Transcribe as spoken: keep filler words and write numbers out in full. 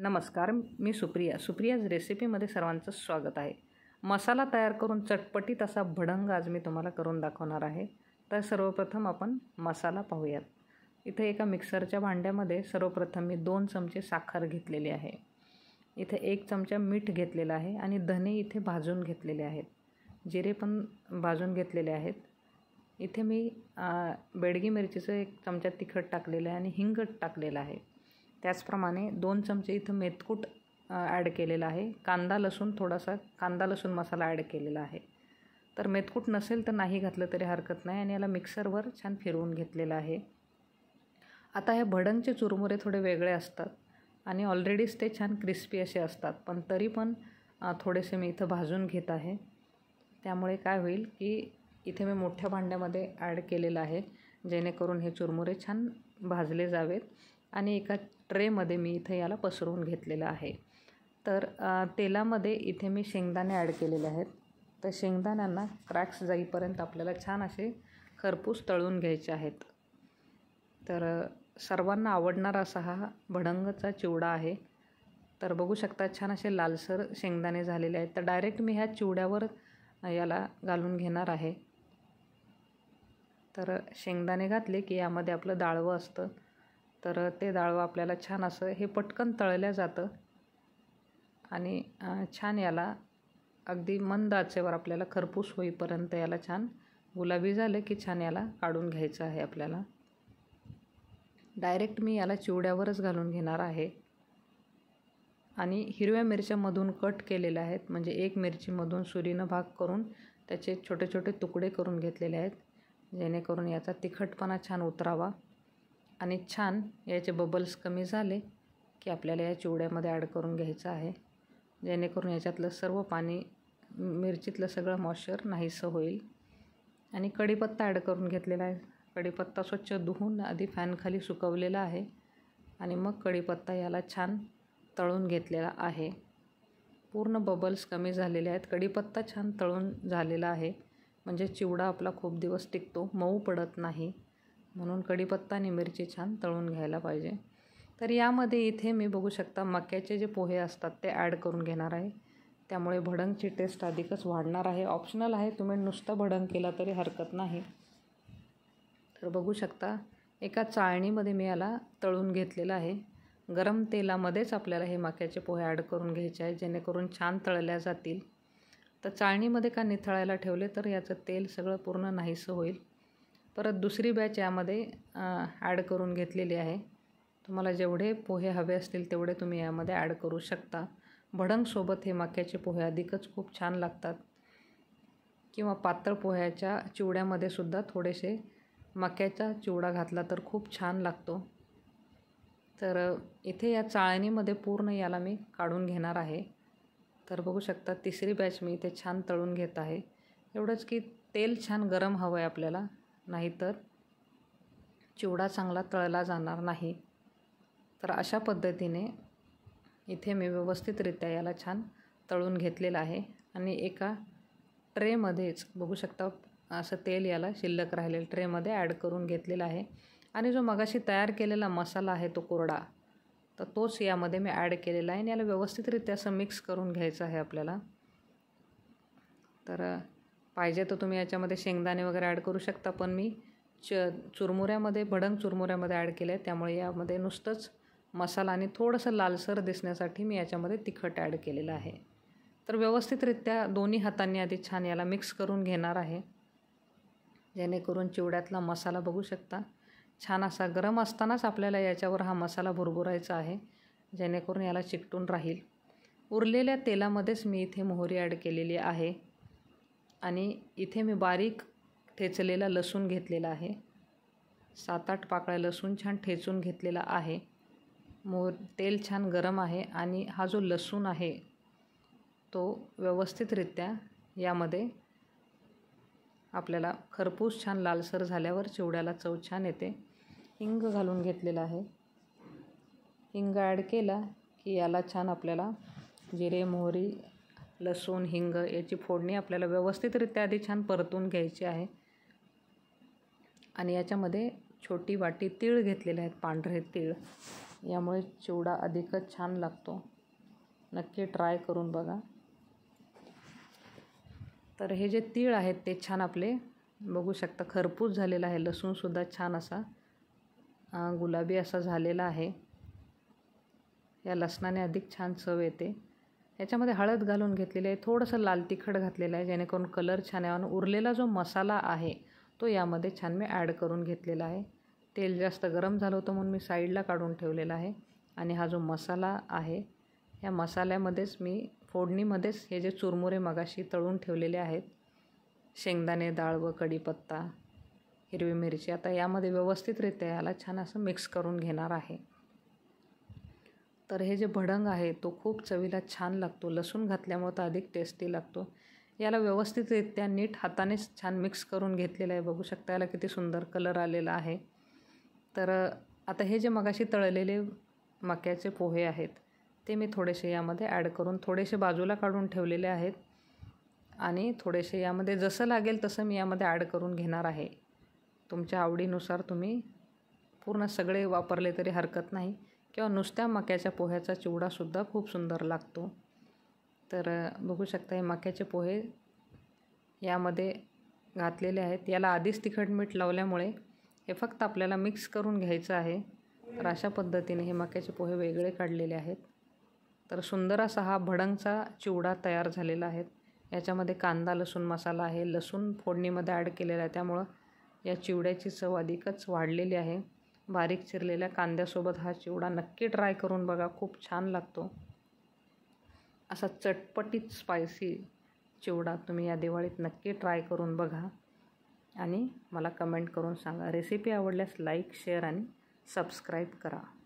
नमस्कार, मी सुप्रिया. सुप्रियाज रेसिपीमध्ये सर्वांचं स्वागत आहे. मसाला तयार करून चटपटीत असा भडंग आज मी तुम्हाला करून दाखवणार आहे. तर सर्वप्रथम आपण मसाला पाहूयात. इथे एका मिक्सरच्या भांड्यामध्ये सर्वप्रथम मी दोन चमचे साखर घेतलेली आहे. इथे एक चमचा मीठ घेतलेला आहे आणि धने इथे भाजून घेतलेले आहेत. जिरे पण भाजून घेतलेले आहेत. इथे मी बेडगी मिरचीचं एक चमचा तिखट टाकलेलं आहे आणि हिंग टाकलेलं आहे. त्याचप्रमाणे दोन चमचे इथं मेथकूट ॲड केलेला आहे. कांदा लसूण थोडासा कांदा लसूण मसाला ॲड केलेला आहे. तर मेथकूट नसेल तर नाही घातलं तरी हरकत नाही. आणि याला मिक्सरवर छान फिरवून घेतलेलं आहे. आता हे भडंगचे चुरमुरे थोडे वेगळे असतात आणि ऑलरेडीच ते छान क्रिस्पी असे असतात, पण तरी पण थोडेसे मी इथं भाजून घेत आहे. त्यामुळे काय होईल की इथे मी मोठ्या भांड्यामध्ये ॲड केलेलं आहे, जेणेकरून हे चुरमुरे छान भाजले जावेत. आणि एका ट्रेमध्ये मी इथे याला पसरवून घेतलेलं आहे. तर तेलामध्ये इथे मी शेंगदाणे ॲड केलेले आहेत. तर शेंगदाण्यांना क्रॅक्स जाईपर्यंत आपल्याला छान असे खरपूस तळून घ्यायचे आहेत. तर सर्वांना आवडणारा असा हा भडंगचा चिवडा आहे. तर बघू शकता, छान असे लालसर शेंगदाणे झालेले आहेत. तर डायरेक्ट मी ह्या चिवड्यावर याला घालून घेणार आहे. तर शेंगदाणे घातले की यामध्ये आपलं डाळवं असतं. तर ते डाळवं आपल्याला छान असं हे पटकन तळल्या जातं आणि छान याला अगदी मंद आचेवर आपल्याला खरपूस होईपर्यंत याला छान गुलाबी झालं की छान याला काढून घ्यायचं आहे. आपल्याला डायरेक्ट मी याला चिवड्यावरच घालून घेणार आहे. आणि हिरव्या मिरच्यामधून कट केलेल्या आहेत, म्हणजे एक मिरचीमधून सुरीनं भाग करून त्याचे छोटे छोटे तुकडे करून घेतलेले आहेत, जेणेकरून याचा तिखटपणा छान उतरावा. आणि छान याचे बबल्स कमी झाले की आपल्याला या चिवड्यामध्ये ॲड करून घ्यायचं आहे, जेणेकरून याच्यातलं सर्व पाणी मिरचीतलं सगळं मॉइश्चर नाहीसं होईल. आणि कढीपत्ता ॲड करून घेतलेला आहे. कढीपत्ता स्वच्छ धुवून आधी फॅनखाली सुकवलेला आहे आणि मग कढीपत्ता याला छान तळून घेतलेला आहे. पूर्ण बबल्स कमी झालेले आहेत. कढीपत्ता छान तळून झालेला आहे, म्हणजे चिवडा आपला खूप दिवस टिकतो, मऊ पडत नाही. म्हणून कढीपत्ता आणि मिरची छान तळून घ्यायला पाहिजे. तर यामध्ये इथे मी बघू शकता मक्याचे जे पोहे असतात ते ॲड करून घेणार आहे. त्यामुळे भडंगची टेस्ट अधिकच वाढणार आहे. ऑप्शनल आहे, तुम्ही नुसता भडंग केला तरी हरकत नाही. तर बघू शकता एका चाळणीमध्ये मी याला तळून घेतलेलं आहे. गरम तेलामध्येच आपल्याला हे मक्याचे पोहे ॲड करून घ्यायचे आहे, जेणेकरून छान तळल्या जातील. तर चाळणीमध्ये का निथळायला ठेवले तर याचं तेल सगळं पूर्ण नाहीसं होईल. परत दुसरी बॅच यामध्ये ॲड करून घेतलेली आहे. तुम्हाला जेवढे पोहे हवे असतील तेवढे तुम्ही यामध्ये ॲड करू शकता. भडंगसोबत हे मक्याचे पोहे अधिकच खूप छान लागतात. किंवा पातळ पोह्याच्या चिवड्यामध्ये सुद्धा थोडेसे मक्याचा चिवडा घातला तर खूप छान लागतो. तर इथे या चाळणीमध्ये पूर्ण याला मी काढून घेणार आहे. तर बघू शकता तिसरी बॅच मी इथे छान तळून घेत आहे. एवढंच की तेल छान गरम हवं आहे आपल्याला, नाहीतर चिवडा चांगला तळला जाणार नाही. तर अशा पद्धतीने इथे मी व्यवस्थितरित्या याला छान तळून घेतलेलं आहे. आणि एका ट्रेमध्येच बघू शकता असं तेल याला शिल्लक राहिलेलं ट्रेमध्ये ॲड करून घेतलेलं आहे. आणि जो मगाशी तयार केलेला मसाला आहे तो कोरडा, तर तोच यामध्ये मी ॲड केलेला आहे. आणि याला व्यवस्थितरित्या असं मिक्स करून घ्यायचं आहे आपल्याला. तर पाहिजे तर तुम्ही याच्यामध्ये शेंगदाणे वगैरे ॲड करू शकता, पण मी च चुरमुऱ्यामध्ये भडंग चुरमुऱ्यामध्ये ॲड केलं आहे, त्यामुळे यामध्ये नुसतंच मसाला आणि थोडंसं लालसर दिसण्यासाठी मी याच्यामध्ये तिखट ॲड केलेलं आहे. तर व्यवस्थितरित्या दोन्ही हातांनी आधी छान याला मिक्स करून घेणार आहे, जेणेकरून चिवड्यातला मसाला बघू शकता छान असा गरम असतानाच आपल्याला याच्यावर हा मसाला भुरभुरायचा आहे, जेणेकरून याला चिकटून राहील. उरलेल्या तेलामध्येच मी इथे मोहरी ॲड केलेली आहे. आणि इथे मी बारीक ठेचलेला लसूण घेतलेला आहे. सात आठ पाकळ्या लसूण छान ठेचून घेतलेला आहे. मोर तेल छान गरम आहे आणि हा जो लसूण आहे तो व्यवस्थितरित्या यामध्ये आपल्याला खरपूस छान लालसर झाल्यावर चिवड्याला चव छान येते. हिंग घालून घेतलेला आहे. हिंग ॲड केला की याला छान आपल्याला जिरे मोहरी लसूण हिंग याची फोडणी आपल्याला व्यवस्थितरित्या आधी छान परतून घ्यायची आहे. आणि याच्यामध्ये छोटी वाटी तीळ घेतलेले आहेत, पांढरे तीळ. यामुळे चिवडा अधिकच छान लागतो. नक्की ट्राय करून बघा. तर हे जे तीळ आहेत ते छान आपले बघू शकता खरपूस झालेला आहे. लसूणसुद्धा छान असा गुलाबी असा झालेला आहे. या लसणाने अधिक छान चव येते. याच्यामध्ये हळद घालून घेतलेली आहे. थोडंसं लाल तिखट घातलेलं आहे जेणेकरून कलर छान यावा. उरलेला जो मसाला आहे तो यामध्ये छान मी ॲड करून घेतलेला आहे. तेल जास्त गरम झालं होतं म्हणून मी साईडला काढून ठेवलेला आहे. आणि हा जो मसाला आहे या मसाल्यामध्येच मी फोडणीमध्येच हे जे चुरमुरे मगाशी तळून ठेवलेले आहेत, शेंगदाणे, डाळ व कढीपत्ता, हिरवी मिरची, आता यामध्ये व्यवस्थितरित्या याला छान असं मिक्स करून घेणार आहे. तर हे जे भडंग आहे तो खूप चवीला छान लागतो. लसूण घातल्यामुळे तर अधिक टेस्टी लागतो. याला व्यवस्थितरित्या नीट हातानेच छान मिक्स करून घेतलेलं आहे. बघू शकता याला किती सुंदर कलर आलेला आहे. तर आता हे जे मगाशी तळलेले मक्याचे पोहे आहेत ते मी थोडेसे यामध्ये ॲड करून थोडेसे बाजूला काढून ठेवलेले आहेत. आणि थोडेसे यामध्ये जसं लागेल तसं मी यामध्ये ॲड करून घेणार आहे. तुमच्या आवडीनुसार तुम्ही पूर्ण सगळे वापरले तरी हरकत नाही. किंवा नुसत्या मक्याच्या पोह्याचा चिवडासुद्धा खूप सुंदर लागतो. तर बघू शकता हे मक्याचे पोहे यामध्ये घातलेले आहेत. याला आधीच तिखट मीठ लावल्यामुळे हे फक्त आपल्याला मिक्स करून घ्यायचं आहे. तर अशा पद्धतीने हे मक्याचे पोहे वेगळे काढलेले आहेत. तर सुंदर असा हा भडंगचा चिवडा तयार झालेला आहे. याच्यामध्ये कांदा लसूण मसाला आहे, लसूण फोडणीमध्ये ॲड केलेला आहे, त्यामुळं या चिवड्याची चव अधिकच वाढलेली आहे. बारीक चिरलेल्या कांद्यासोबत हा चिवडा नक्की ट्राय करून बघा, खूप छान लागतो. असा चटपटीत स्पायसी चिवडा तुम्ही या दिवाळीत नक्की ट्राय करून बघा आणि मला कमेंट करून सांगा. रेसिपी आवडल्यास लाईक, शेअर आणि सबस्क्राईब करा.